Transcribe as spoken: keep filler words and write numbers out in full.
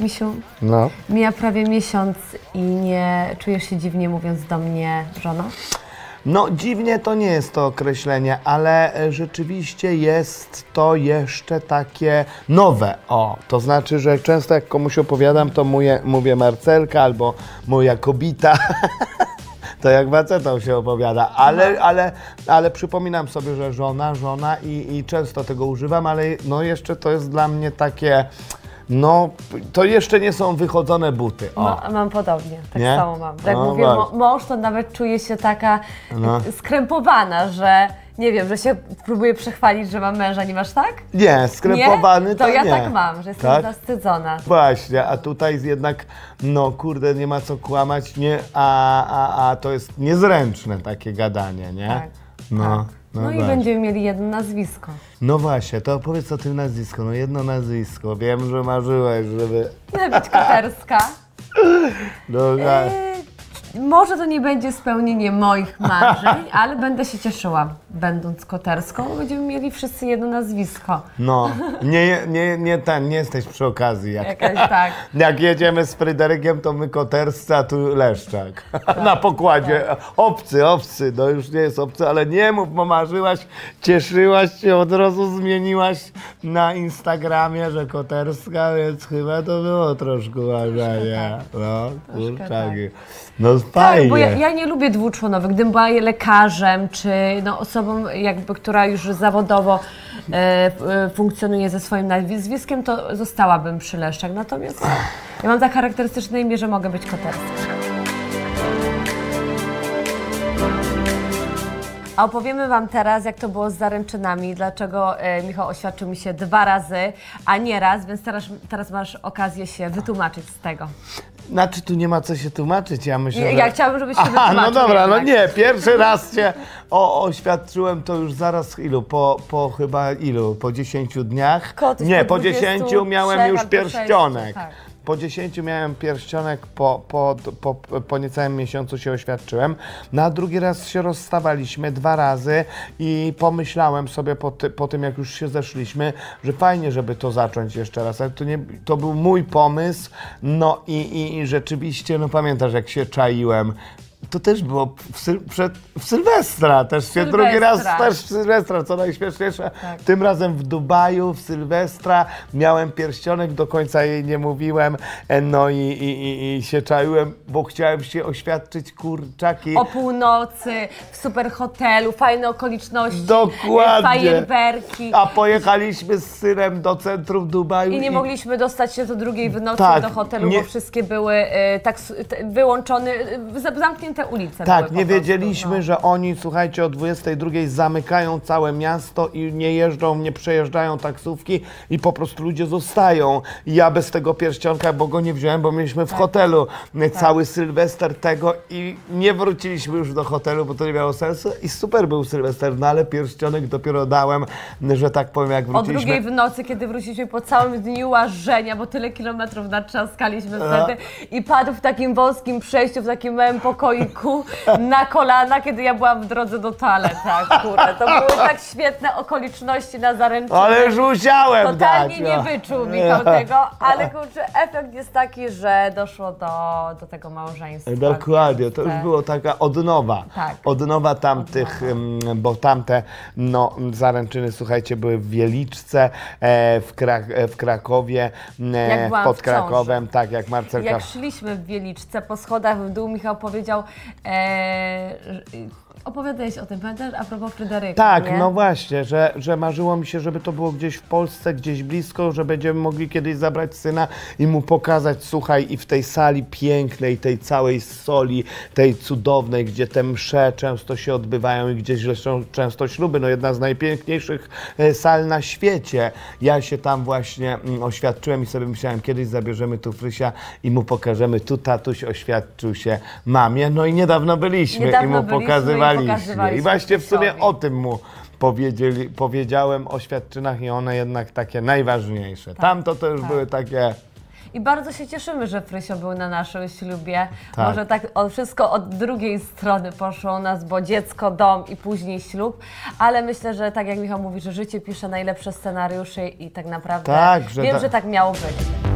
Misiu, no. Mija prawie miesiąc i nie czujesz się dziwnie, mówiąc do mnie żona? No dziwnie to nie jest to określenie, ale rzeczywiście jest to jeszcze takie nowe. O, to znaczy, że często jak komuś opowiadam, to mówię, mówię Marcelka albo moja kobita. To jak facetą się opowiada, ale, ale, ale przypominam sobie, że żona, żona i, i często tego używam, ale no jeszcze to jest dla mnie takie, no to jeszcze nie są wychodzone buty. O. Ma, mam podobnie, tak nie? samo mam. Jak no, mówię mąż, to nawet czuję się taka no. skrępowana, że nie wiem, że się próbuję przechwalić, że mam męża, nie masz tak? Nie, skrępowany nie? To, to ja nie. tak mam, że jestem tak? zastydzona. Właśnie, a tutaj jednak, no kurde, nie ma co kłamać, nie, a, a, a to jest niezręczne takie gadanie, nie? Tak, no, tak. no, no i będziemy mieli jedno nazwisko. No właśnie, to opowiedz o tym nazwisku, no jedno nazwisko, wiem, że marzyłeś, żeby... Miała być Koterska. No tak. E Może to nie będzie spełnienie moich marzeń, ale będę się cieszyła, będąc Koterską, będziemy mieli wszyscy jedno nazwisko. No, nie, nie, nie, ta, nie jesteś przy okazji. Jak, Jakaś, tak. jak jedziemy z Fryderykiem, to my Koterscy, a tu Leszczak. Tak, na pokładzie. Tak. Obcy, obcy, no już nie jest obcy, ale nie mów, bo marzyłaś, cieszyłaś się, od razu zmieniłaś na Instagramie, że Koterska, więc chyba to było troszkę marzenia. No, kurczaki. No fajnie. Tak, bo ja, ja nie lubię dwuczłonowych. Gdybym była lekarzem, czy no, osobą, jakby, która już zawodowo e, e, funkcjonuje ze swoim nazwiskiem, to zostałabym przy Leszczak. Natomiast ja mam tak charakterystyczne imię, że mogę być Koterska. A opowiemy wam teraz, jak to było z zaręczynami, dlaczego e, Michał oświadczył mi się dwa razy, a nie raz, więc teraz, teraz masz okazję się wytłumaczyć z tego. Znaczy, tu nie ma co się tłumaczyć, ja myślę, że... Ja chciałabym, żebyś się wytłumaczył. No dobra, jednak. no nie, pierwszy raz się o, oświadczyłem, to już zaraz ilu, po, po chyba ilu, po dziesięciu dniach? Kotyś, nie, po dziesięciu miałem już pierścionek. Tak. Po dziesięciu miałem pierścionek, po, po, po, po niecałym miesiącu się oświadczyłem. Na drugi raz się rozstawaliśmy dwa razy i pomyślałem sobie po, ty, po tym, jak już się zeszliśmy, że fajnie, żeby to zacząć jeszcze raz. To, nie, to był mój pomysł, no i, i, i rzeczywiście, no pamiętasz, jak się czaiłem. To też było w, syl przed, w Sylwestra, też się Sylwestra. drugi raz też w Sylwestra, co najśmieszniejsze. Tak. Tym razem w Dubaju, w Sylwestra miałem pierścionek, do końca jej nie mówiłem, no i, i, i się czaiłem, bo chciałem się oświadczyć, kurczaki. O północy, w super hotelu, fajne okoliczności, dokładnie. Fajerwerki. A pojechaliśmy z synem do centrum Dubaju. I nie i... mogliśmy dostać się do drugiej w nocy tak, do hotelu, nie... bo wszystkie były y, tak wyłączone, y, zamknięte. Te ulice tak, nie wiedzieliśmy, no. że oni, słuchajcie, o dwudziestej drugiej zamykają całe miasto i nie jeżdżą, nie przejeżdżają taksówki i po prostu ludzie zostają. Ja bez tego pierścionka, bo go nie wziąłem, bo mieliśmy w tak. hotelu tak. cały Sylwester tego i nie wróciliśmy już do hotelu, bo to nie miało sensu i super był Sylwester, no ale pierścionek dopiero dałem, że tak powiem, jak wróciliśmy. O drugiej w nocy, kiedy wróciliśmy po całym dniu łażenia, bo tyle kilometrów natrzaskaliśmy wtedy i padł w takim wąskim przejściu, w takim małym pokoju na kolana, kiedy ja byłam w drodze do toaleta, akurat. To były tak świetne okoliczności na zaręczynę. Ale już musiałem Totalnie dać, nie wyczuł Michał tego, ale kurczę, efekt jest taki, że doszło do, do tego małżeństwa. Dokładnie, to już było taka odnowa. Tak. Odnowa tamtych, odnowa. bo tamte no, zaręczyny, słuchajcie, były w Wieliczce, w, Krak w Krakowie, jak pod Krakowem, tak jak Marcelka. Jak szliśmy w Wieliczce, po schodach w dół, Michał powiedział, Eee, opowiadałeś o tym, pamiętasz, a propos Fryderyka, Tak, nie? no właśnie, że, że marzyło mi się, żeby to było gdzieś w Polsce, gdzieś blisko, że będziemy mogli kiedyś zabrać syna i mu pokazać, słuchaj, i w tej sali pięknej, tej całej soli, tej cudownej, gdzie te msze często się odbywają i gdzie zresztą często śluby, no jedna z najpiękniejszych sal na świecie. Ja się tam właśnie oświadczyłem i sobie myślałem, kiedyś zabierzemy tu Frysia i mu pokażemy, tu tatuś oświadczył się mamie, no i niedawno byliśmy niedawno i mu byliśmy. pokazywali. I właśnie w sumie o tym mu powiedzieli, powiedziałem o świadczynach i one jednak takie najważniejsze. Tak, Tamto to już tak. były takie... I bardzo się cieszymy, że Frysio był na naszym ślubie. Tak. Może tak o, wszystko od drugiej strony poszło u nas, bo dziecko, dom i później ślub. Ale myślę, że tak jak Michał mówi, że życie pisze najlepsze scenariusze i tak naprawdę tak, że wiem, ta... że tak miało być.